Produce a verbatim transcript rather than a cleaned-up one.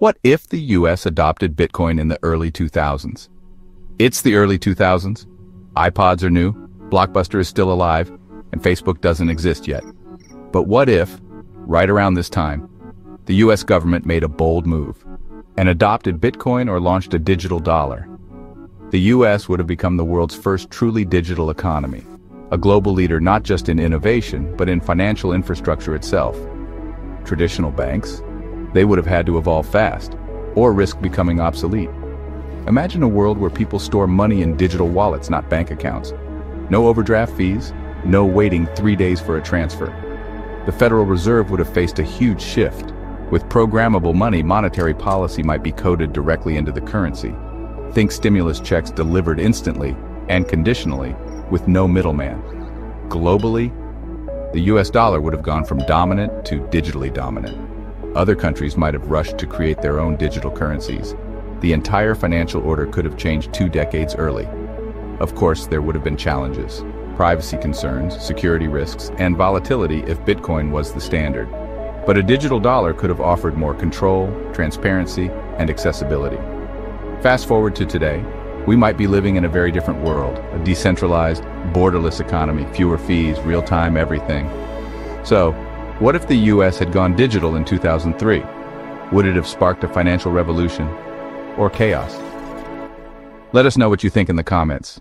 What if the U S adopted Bitcoin in the early two thousands? It's the early two thousands. iPods are new, Blockbuster is still alive, and Facebook doesn't exist yet. But what if, right around this time, the U S government made a bold move and adopted Bitcoin or launched a digital dollar? The U S would have become the world's first truly digital economy, a global leader not just in innovation, but in financial infrastructure itself. Traditional banks, they would have had to evolve fast, or risk becoming obsolete. Imagine a world where people store money in digital wallets, not bank accounts. No overdraft fees, no waiting three days for a transfer. The Federal Reserve would have faced a huge shift. With programmable money, monetary policy might be coded directly into the currency. Think stimulus checks delivered instantly and conditionally, with no middleman. Globally, the U S dollar would have gone from dominant to digitally dominant. Other countries might have rushed to create their own digital currencies. The entire financial order could have changed two decades early. Of course, there would have been challenges, privacy concerns, security risks, and volatility if Bitcoin was the standard. But a digital dollar could have offered more control, transparency, and accessibility. Fast forward to today, we might be living in a very different world, a decentralized, borderless economy, fewer fees, real-time everything. So, what if the U S had gone digital in two thousand three? Would it have sparked a financial revolution or chaos? Let us know what you think in the comments.